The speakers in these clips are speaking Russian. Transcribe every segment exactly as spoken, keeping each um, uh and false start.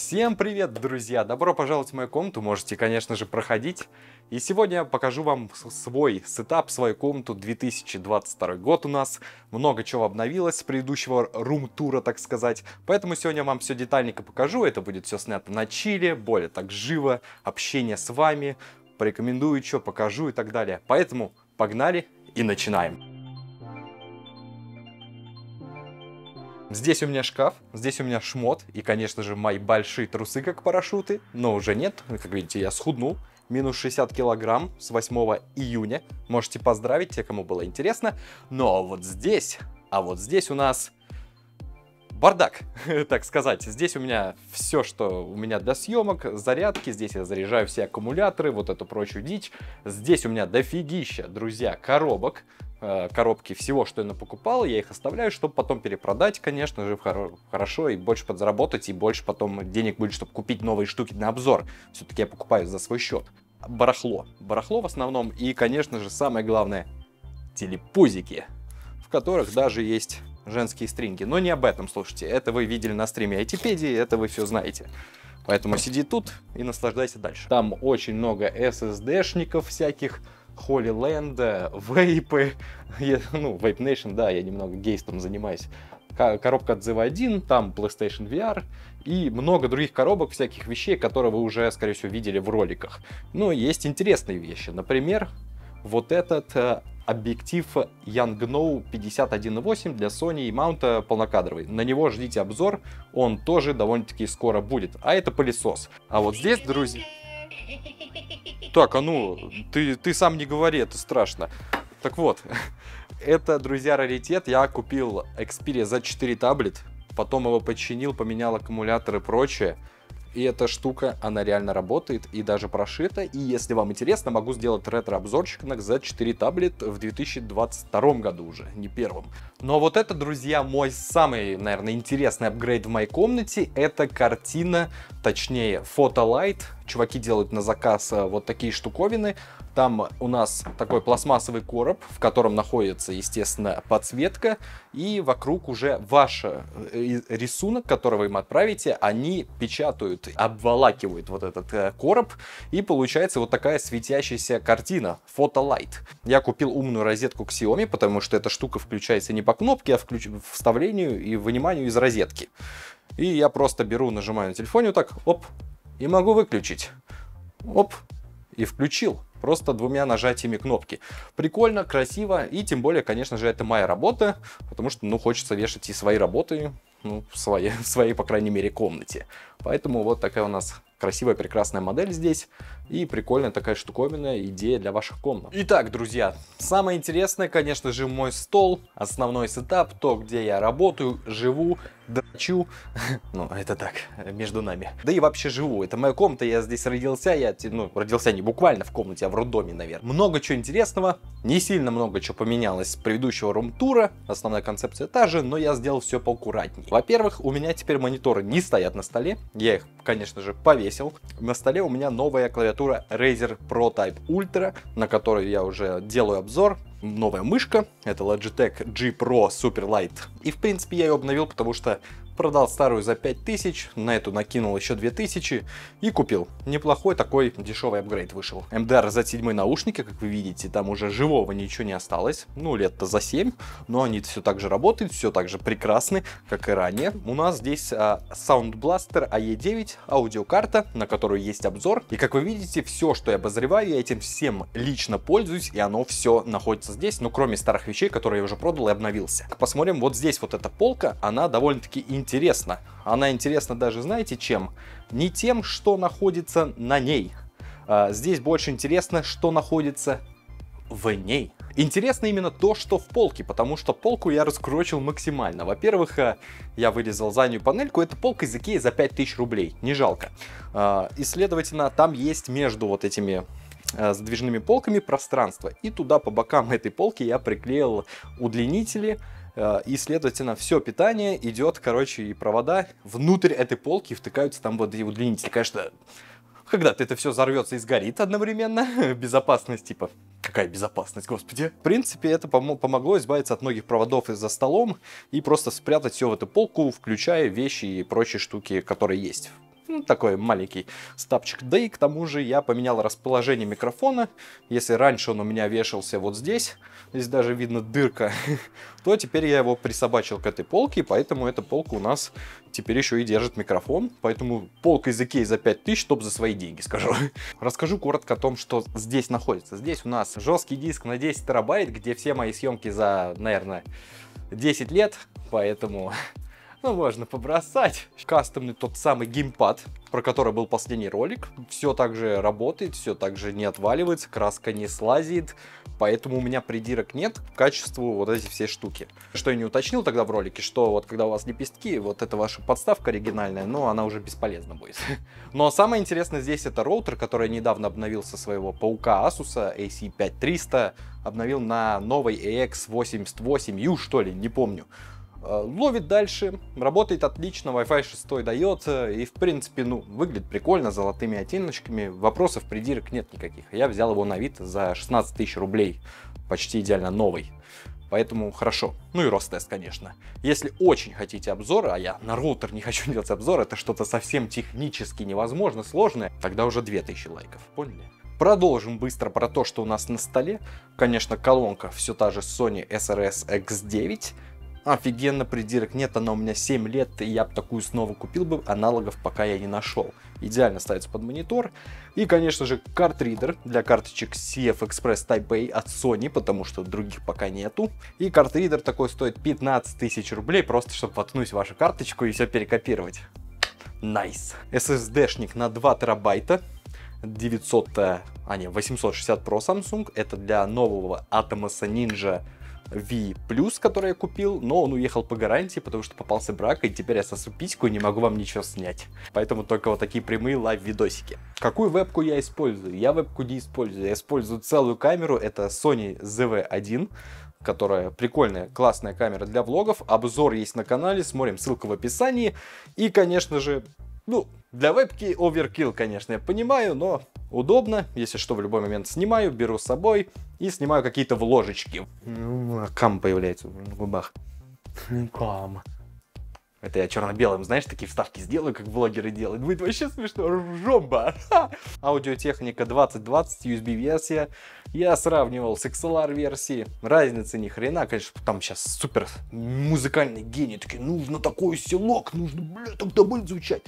Всем привет, друзья! Добро пожаловать в мою комнату, можете, конечно же, проходить. И сегодня я покажу вам свой сетап, свою комнату. Две тысячи двадцать второй год у нас. Много чего обновилось с предыдущего рум-тура, так сказать. Поэтому сегодня я вам все детальненько покажу. Это будет все снято на чиле, более так живо, общение с вами. Порекомендую, что покажу и так далее. Поэтому погнали и начинаем. Здесь у меня шкаф, здесь у меня шмот и, конечно же, мои большие трусы, как парашюты, но уже нет. Как видите, я схуднул. Минус шестьдесят килограмм с восьмого июня. Можете поздравить, те, кому было интересно. Но вот здесь, а вот здесь у нас бардак, так сказать. Здесь у меня все, что у меня для съемок, зарядки. Здесь я заряжаю все аккумуляторы, вот эту прочую дичь. Здесь у меня дофигища, друзья, коробок. Коробки всего, что я покупал, я их оставляю, чтобы потом перепродать, конечно же, хорошо, и больше подзаработать, и больше потом денег будет, чтобы купить новые штуки на обзор. Все-таки я покупаю за свой счет. Барахло. Барахло в основном, и, конечно же, самое главное, телепузики, в которых даже есть женские стринги. Но не об этом, слушайте, это вы видели на стриме Айтипедии, это вы все знаете. Поэтому сиди тут и наслаждайся дальше. Там очень много эс эс ди-шников всяких, Холиленда, вейпы, я, ну, Вейп Nation, да, я немного гейстом занимаюсь. Коробка от зет ви один, там PlayStation ви ар и много других коробок, всяких вещей, которые вы уже, скорее всего, видели в роликах. Но есть интересные вещи, например, вот этот э, объектив Yongnuo пятьдесят один и восемь для Sony и маунта полнокадровый. На него ждите обзор, он тоже довольно-таки скоро будет. А это пылесос. А вот здесь, друзья... Так, а ну, ты, ты сам не говори, это страшно. Так вот, это, друзья, раритет. Я купил Xperia зет четыре Tablet, потом его починил, поменял аккумулятор и прочее. И эта штука, она реально работает и даже прошита. И если вам интересно, могу сделать ретро-обзорчик на зет четыре Tablet в две тысячи двадцать втором году уже, не первом. Но вот это, друзья, мой самый, наверное, интересный апгрейд в моей комнате. Это картина, точнее, Photolight. Чуваки делают на заказ вот такие штуковины. Там у нас такой пластмассовый короб, в котором находится, естественно, подсветка. И вокруг уже ваш рисунок, который вы им отправите, они печатают, обволакивают вот этот короб. И получается вот такая светящаяся картина, Photolight. Я купил умную розетку к Xiaomi, потому что эта штука включается не по кнопке, а включ... вставлению и выниманию из розетки. И я просто беру, нажимаю на телефоне вот так, оп, и могу выключить. Оп, и включил. Просто двумя нажатиями кнопки. Прикольно, красиво, и тем более, конечно же, это моя работа, потому что, ну, хочется вешать и свои работы, ну, в своей, в своей, по крайней мере, комнате. Поэтому вот такая у нас красивая, прекрасная модель здесь. И прикольная такая штуковина, идея для ваших комнат. Итак, друзья, самое интересное, конечно же, мой стол, основной сетап, то, где я работаю, живу, дрочу. Ну, это так, между нами. Да и вообще живу. Это моя комната, я здесь родился. Я, ну, родился не буквально в комнате, а в роддоме, наверное. Много чего интересного. Не сильно много чего поменялось с предыдущего рум-тура. Основная концепция та же, но я сделал все поаккуратнее. Во-первых, у меня теперь мониторы не стоят на столе. Я их, конечно же, повесил. На столе у меня новая клавиатура Razer Pro Type Ultra, на которой я уже делаю обзор. Новая мышка, это Logitech G Pro Super Light. И, в принципе, я ее обновил, потому что продал старую за пять тысяч, на эту накинул еще две тысячи и купил. Неплохой такой дешевый апгрейд вышел. эм ди ар зет семь наушники, как вы видите, там уже живого ничего не осталось. Ну, лет-то за семь, но они все так же работают, все так же прекрасны, как и ранее. У нас здесь а, Sound Blaster а е девять, аудиокарта, на которую есть обзор. И, как вы видите, все, что я обозреваю, я этим всем лично пользуюсь, и оно все находится здесь, ну, кроме старых вещей, которые я уже продал и обновился. Посмотрим, вот здесь вот эта полка, она довольно-таки интересна. Она интересна даже, знаете, чем? Не тем, что находится на ней. А, здесь больше интересно, что находится в ней. Интересно именно то, что в полке, потому что полку я раскручил максимально. Во-первых, я вырезал заднюю панельку, это полка из Икеи за пять тысяч рублей, не жалко. А, и, следовательно, там есть между вот этими... с движными полками пространство, и туда по бокам этой полки я приклеил удлинители, и, следовательно, все питание идет, короче, и провода внутрь этой полки, втыкаются там вот эти удлинители. Конечно, когда-то это все взорвется и сгорит одновременно. Безопасность, типа, какая безопасность, господи. В принципе, это пом- помогло избавиться от многих проводов из-за столом и просто спрятать все в эту полку, включая вещи и прочие штуки, которые есть. Ну, такой маленький стапчик. Да и к тому же я поменял расположение микрофона. Если раньше он у меня вешался вот здесь, здесь даже видно дырка, то теперь я его присобачил к этой полке, поэтому эта полка у нас теперь еще и держит микрофон. Поэтому полка из Икеи за пять тысяч, топ за свои деньги, скажу. Расскажу коротко о том, что здесь находится. Здесь у нас жесткий диск на десять терабайт, где все мои съемки за, наверное, десять лет, поэтому... Ну, можно побросать. Кастомный тот самый геймпад, про который был последний ролик. Все так же работает, все так же не отваливается, краска не слазит. Поэтому у меня придирок нет к качеству вот эти все штуки. Что я не уточнил тогда в ролике, что вот когда у вас лепестки, вот эта ваша подставка оригинальная, но она уже бесполезна будет. Но самое интересное здесь это роутер, который недавно обновил со своего паука Asus эй си пять триста. Обновил на новый а икс восемьдесят восемь ю, что ли, не помню. Ловит дальше, работает отлично, Wi-Fi шесть дается, и в принципе, ну, выглядит прикольно, золотыми оттеночками, вопросов, придирок нет никаких. Я взял его на вид за шестнадцать тысяч рублей, почти идеально новый, поэтому хорошо. Ну и рост-тест, конечно. Если очень хотите обзора, а я на роутер не хочу делать обзор, это что-то совсем технически невозможно, сложное, тогда уже две тысячи лайков, поняли? Продолжим быстро про то, что у нас на столе. Конечно, колонка все та же Sony эс эр эс икс девять. Офигенно, придирок нет, она у меня семь лет, и я бы такую снова купил бы, аналогов пока я не нашел. Идеально ставится под монитор. И, конечно же, картридер для карточек CFexpress Type-A от Sony, потому что других пока нету. И картридер такой стоит пятнадцать тысяч рублей, просто чтобы воткнуть вашу карточку и все перекопировать. Найс. эс эс ди-шник на два терабайта. девятьсот, а не, восемьсот шестьдесят Pro Samsung. Это для нового Atomos Ninja V Plus, который я купил, но он уехал по гарантии, потому что попался брак, и теперь я сосу письку и не могу вам ничего снять. Поэтому только вот такие прямые лайв-видосики. Какую вебку я использую? Я вебку не использую. Я использую целую камеру, это Sony зет ви один, которая прикольная, классная камера для влогов. Обзор есть на канале, смотрим, ссылка в описании. И, конечно же, ну, для вебки оверкилл, конечно, я понимаю, но удобно. Если что, в любой момент снимаю, беру с собой и снимаю какие-то вложечки. Кам появляется на губах. Кам. Это я черно-белым, знаешь, такие вставки сделаю, как блогеры делают. Будет вообще смешно, ржомба. Аудио-техника двадцать двадцать, ю эс би-версия. Я сравнивал с икс эл ар-версией. Разницы ни хрена, конечно, там сейчас супер музыкальный гений. Такие, нужно такой селок, нужно, бля, тогда будет звучать.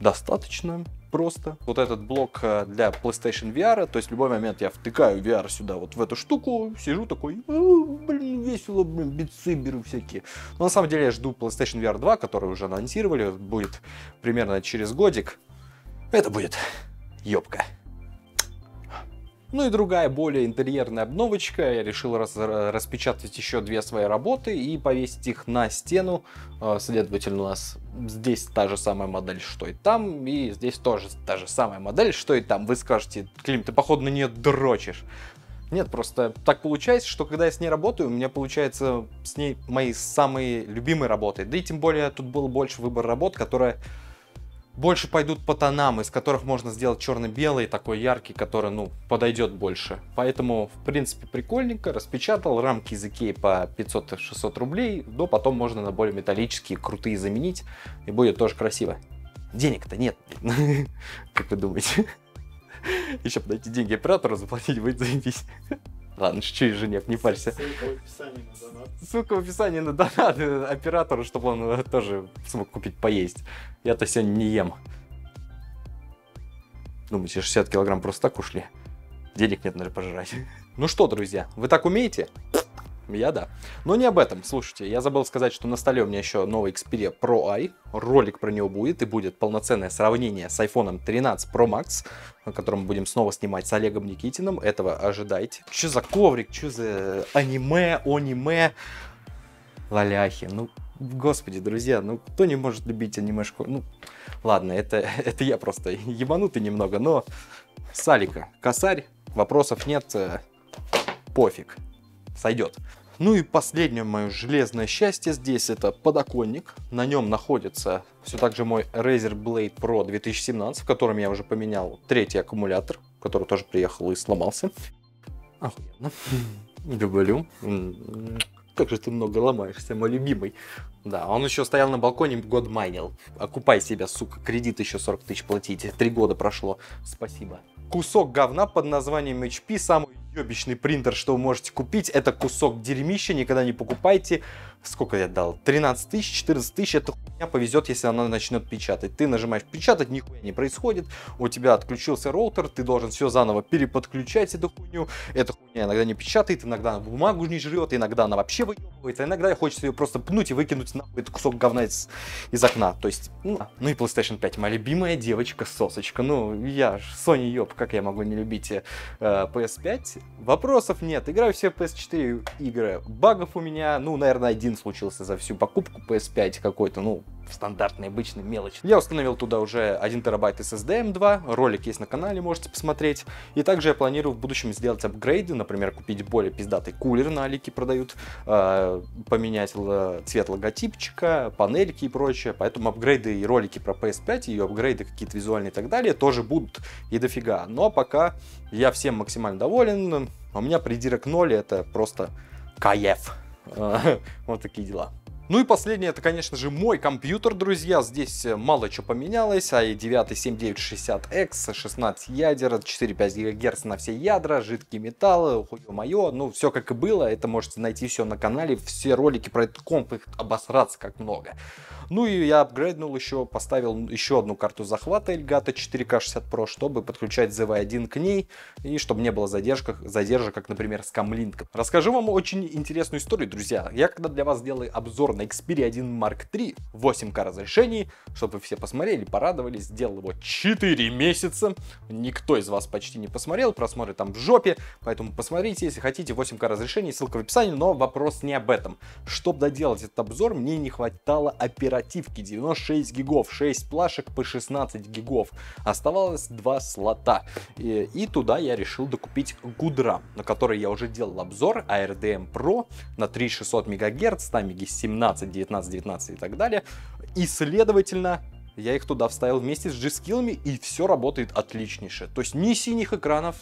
Достаточно просто. Вот этот блок для PlayStation ви ар, то есть в любой момент я втыкаю ви ар сюда, вот в эту штуку, сижу такой, блин, весело, блин, битсы беру всякие. Но на самом деле я жду PlayStation ви ар два, который уже анонсировали, будет примерно через годик. Это будет ёбка. Ну и другая, более интерьерная обновочка. Я решил раз, распечатать еще две свои работы и повесить их на стену. Следовательно, у нас здесь та же самая модель, что и там. И здесь тоже та же самая модель, что и там. Вы скажете, Клим, ты, походу, на нее дрочишь. Нет, просто так получается, что когда я с ней работаю, у меня получается с ней мои самые любимые работы. Да и тем более тут был больше выбор работ, которые... больше пойдут по тонам, из которых можно сделать черно-белый, такой яркий, который, ну, подойдет больше. Поэтому, в принципе, прикольненько. Распечатал рамки из Икеи по пятьсот-шестьсот рублей, но потом можно на более металлические, крутые заменить, и будет тоже красиво. Денег-то нет, как вы думаете? Еще подойти деньги оператору заплатить, будет заебись. Ладно, шучу, Женек, не парься. Ссылка в описании на донат оператору, чтобы он тоже смог купить поесть. Я-то сегодня не ем. Думаете, шестьдесят килограмм просто так ушли? Денег нет, надо пожрать. Ну что, друзья, вы так умеете? Я да. Но не об этом. Слушайте, я забыл сказать, что на столе у меня еще новый Xperia Pro-i. Ролик про него будет, и будет полноценное сравнение с айфоном тринадцать Pro Max, который мы будем снова снимать с Олегом Никитиным. Этого ожидайте. Че за коврик, че за аниме, аниме, лаляхи. Ну, господи, друзья, ну кто не может любить анимешку? Ну, ладно, это, это я просто ебанутый немного, но Салика, косарь, вопросов нет, пофиг. Сойдет. Ну и последнее мое железное счастье здесь это подоконник. На нем находится все так же мой Razer Blade Pro две тысячи семнадцать, в котором я уже поменял третий аккумулятор, который тоже приехал и сломался. Охуенно. Люблю. как же ты много ломаешься, мой любимый. Да, он еще стоял на балконе, год майнил. Окупай себя, сука, кредит еще сорок тысяч платить. Три года прошло, спасибо. Кусок говна под названием эйч пи, самый ёбичный принтер, что вы можете купить. Это кусок дерьмища, никогда не покупайте. Сколько я дал? тринадцать тысяч, четырнадцать тысяч. Это хуйня повезет, если она начнет печатать. Ты нажимаешь печатать, нихуя не происходит. У тебя отключился роутер, ты должен все заново переподключать эту хуйню. Эта хуйня иногда не печатает, иногда она бумагу не жрет, иногда она вообще выебывается. Иногда хочется ее просто пнуть и выкинуть нахуй этот кусок говна из, из окна. То есть, ну, ну и PlayStation пять. Моя любимая девочка-сосочка. Ну, я ж Sony ёб, как я могу не любить э, пи эс пять? Вопросов нет. Играю все пи эс четыре игры. Багов у меня, ну, наверное, один случился за всю покупку пи эс пять какой-то, ну, стандартный, обычный, мелочь. Я установил туда уже один терабайт эс эс ди эм два, ролик есть на канале, можете посмотреть. И также я планирую в будущем сделать апгрейды, например, купить более пиздатый кулер, на Алике продают, поменять цвет логотипчика, панельки и прочее. Поэтому апгрейды и ролики про пи эс пять, ее апгрейды какие-то визуальные и так далее тоже будут и дофига. Но пока я всем максимально доволен, у меня придирок ноль, это просто кайф. Вот такие дела. Ну и последнее, это, конечно же, мой компьютер, друзья. Здесь мало чего поменялось. ай девять семь девять шесть ноль икс, шестнадцать ядер, четыре и пять гигагерц на все ядра, жидкие металлы, хуё моё. Ну, все как и было. Это можете найти все на канале. Все ролики про этот комп, их обосраться как много. Ну и я апгрейднул еще, поставил еще одну карту захвата Elgato четыре ка шестьдесят про, чтобы подключать зет ви один к ней, и чтобы не было задержек, задержек, как, например, с камлинком. Расскажу вам очень интересную историю, друзья. Я когда для вас делаю обзор на Xperia один марк три в восемь ка разрешении, чтобы вы все посмотрели, порадовались, сделал его четыре месяца, никто из вас почти не посмотрел, просмотры там в жопе, поэтому посмотрите, если хотите, восемь ка разрешение, ссылка в описании, но вопрос не об этом. Чтобы доделать этот обзор, мне не хватало оперативки девяносто шесть гигов, шесть плашек по шестнадцать гигов, оставалось два слота, и, и туда я решил докупить Goodram, на который я уже делал обзор, эй ар ди эм про на три тысячи шестьсот мегагерц, там семнадцать, девятнадцать, девятнадцать и так далее, и следовательно я их туда вставил вместе с G-Skill'ами, и все работает отличнейше, то есть ни синих экранов,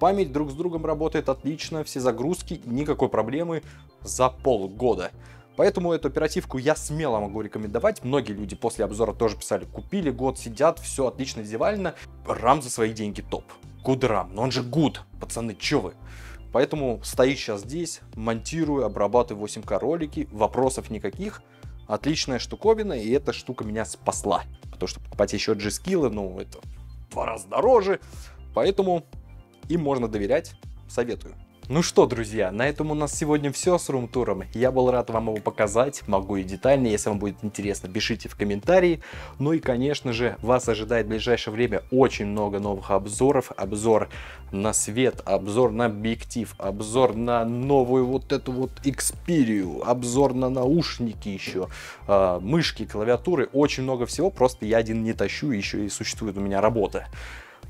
память друг с другом работает отлично, все загрузки, никакой проблемы за полгода. Поэтому эту оперативку я смело могу рекомендовать. Многие люди после обзора тоже писали, купили, год сидят, все отлично, девально. RAM за свои деньги топ. Good RAM, но он же good, пацаны, че вы? Поэтому стою сейчас здесь, монтирую, обрабатываю восемь ка ролики, вопросов никаких. Отличная штуковина, и эта штука меня спасла. Потому что покупать еще G-Skill'ы, ну, это в два раза дороже. Поэтому им можно доверять, советую. Ну что, друзья, на этом у нас сегодня все с рум-туром. Я был рад вам его показать, могу и детально, если вам будет интересно, пишите в комментарии. Ну и, конечно же, вас ожидает в ближайшее время очень много новых обзоров. Обзор на свет, обзор на объектив, обзор на новую вот эту вот Xperia, обзор на наушники еще, мышки, клавиатуры, очень много всего, просто я один не тащу, еще и существует у меня работа.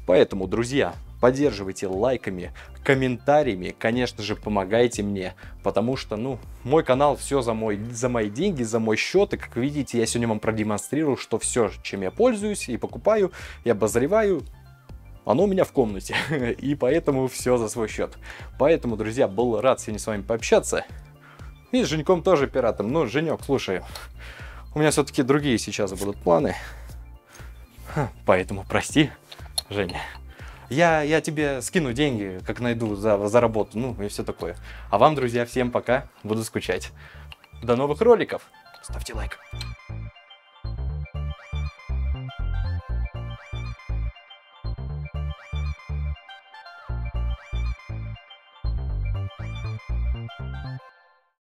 Поэтому, друзья, поддерживайте лайками, комментариями, конечно же, помогайте мне, потому что, ну, мой канал все за, мой, за мои деньги, за мой счет, и, как видите, я сегодня вам продемонстрирую, что все, чем я пользуюсь и покупаю, и обозреваю, оно у меня в комнате, и поэтому все за свой счет. Поэтому, друзья, был рад сегодня с вами пообщаться, и с Женьком тоже пиратом. Ну, Женек, слушай, у меня все-таки другие сейчас будут планы, поэтому прости. Женя, я, я тебе скину деньги, как найду за, за работу, ну и все такое. А вам, друзья, всем пока, буду скучать. До новых роликов, ставьте лайк.